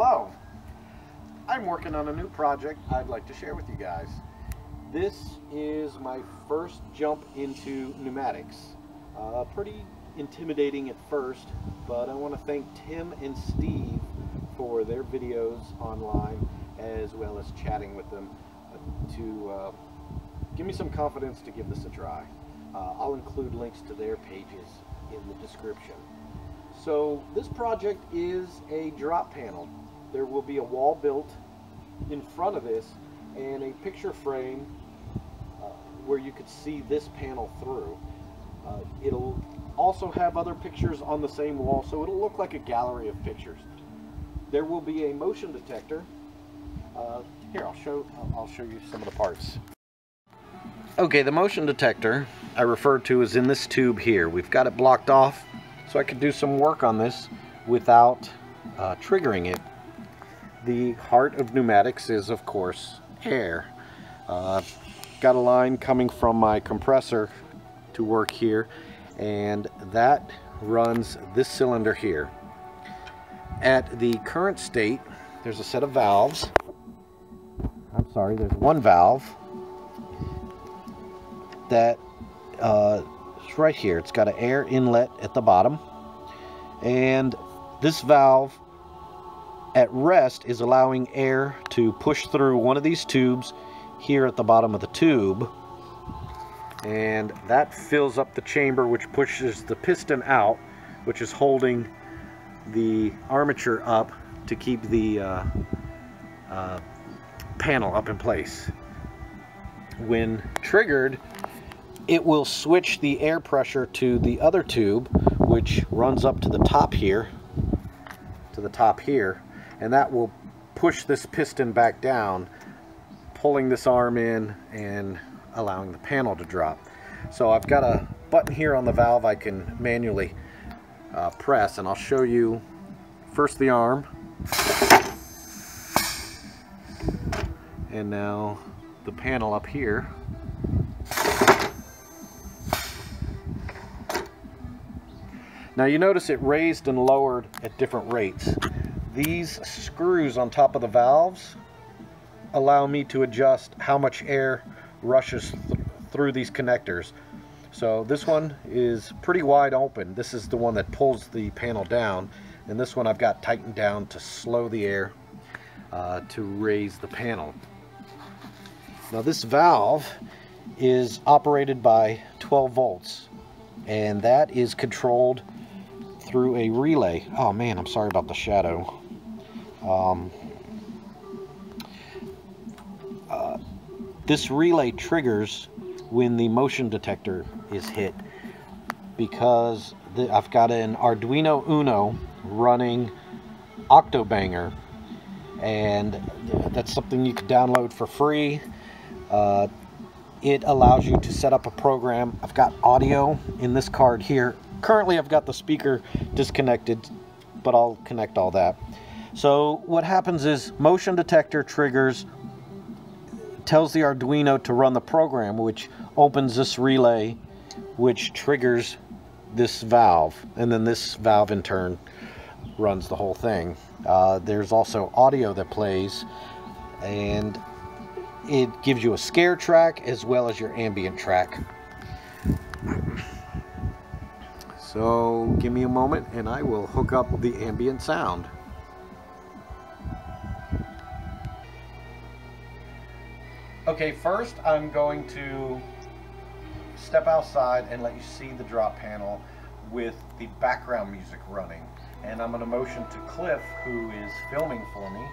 Hello, I'm working on a new project I'd like to share with you guys. This is my first jump into pneumatics. Pretty intimidating at first, but I want to thank Tim and Steve for their videos online, as well as chatting with them to give me some confidence to give this a try. I'll include links to their pages in the description. So this project is a drop panel. There will be a wall built in front of this and a picture frame where you could see this panel through. It'll also have other pictures on the same wall, so it'll look like a gallery of pictures. There will be a motion detector. Here, I'll show you some of the parts. Okay, the motion detector I referred to is in this tube here. We've got it blocked off, so I could do some work on this without triggering it. The heart of pneumatics is, of course, air. Got a line coming from my compressor to work here, and that runs this cylinder here. At the current state, there's a set of valves. I'm sorry, there's one valve that it's right here. It's got an air inlet at the bottom, and this valve at rest is allowing air to push through one of these tubes here at the bottom of the tube, and that fills up the chamber, which pushes the piston out, which is holding the armature up to keep the panel up in place. When triggered, it will switch the air pressure to the other tube, which runs up to the top here, and that will push this piston back down, pulling this arm in and allowing the panel to drop. So I've got a button here on the valve I can manually press, and I'll show you first the arm, and now the panel up here. Now you notice it raised and lowered at different rates. These screws on top of the valves allow me to adjust how much air rushes through these connectors. So this one is pretty wide open. This is the one that pulls the panel down, and this one I've got tightened down to slow the air to raise the panel. Now this valve is operated by 12 volts, and that is controlled through a relay. Oh man, I'm sorry about the shadow. This relay triggers when the motion detector is hit, because I've got an Arduino Uno running OctoBanger, and that's something you can download for free. It allows you to set up a program. I've got audio in this card here. Currently I've got the speaker disconnected, but I'll connect all that. So what happens is motion detector triggers, tells the Arduino to run the program, which opens this relay, which triggers this valve, and then this valve in turn runs the whole thing. There's also audio that plays, and it gives you a scare track as well as your ambient track. So give me a moment and I will hook up the ambient sound. Okay, first I'm going to step outside and let you see the drop panel with the background music running. And I'm going to motion to Cliff, who is filming for me.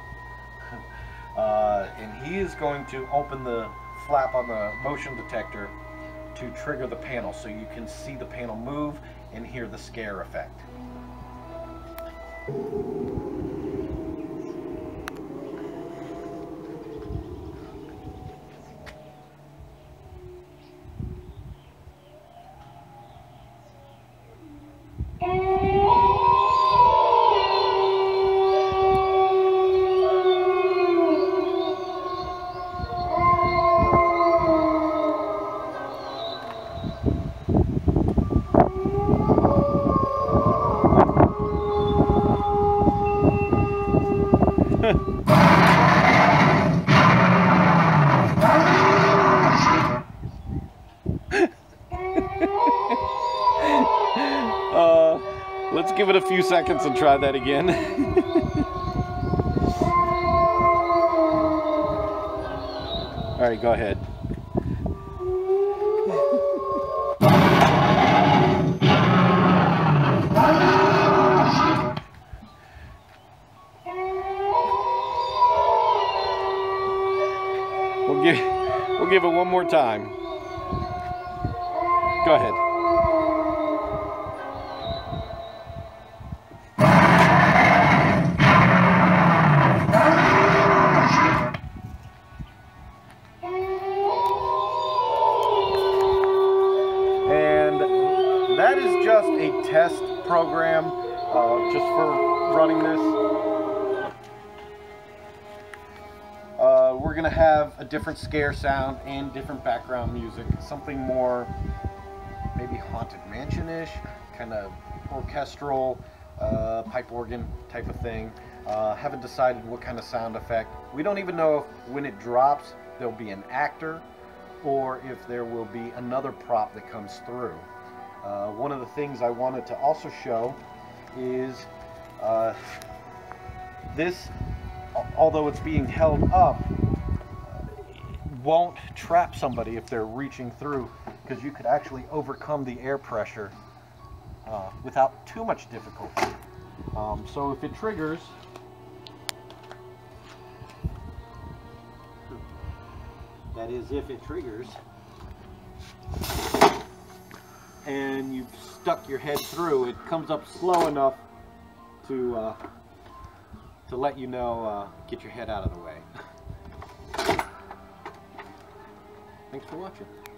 And he is going to open the flap on the motion detector to trigger the panel, so you can see the panel move and hear the scare effect. 2 seconds and try that again. All right, go ahead. We'll give it one more time. Go ahead. That is just a test program just for running this. We're going to have a different scare sound and different background music. Something more maybe Haunted Mansion-ish, kind of orchestral, pipe organ type of thing. Haven't decided what kind of sound effect. We don't even know if when it drops there'll be an actor or if there will be another prop that comes through. One of the things I wanted to also show is this, although it's being held up, won't trap somebody if they're reaching through, because you could actually overcome the air pressure without too much difficulty. So if it triggers, that is if it triggers, and you've stuck your head through, it comes up slow enough to let you know, get your head out of the way. Thanks for watching.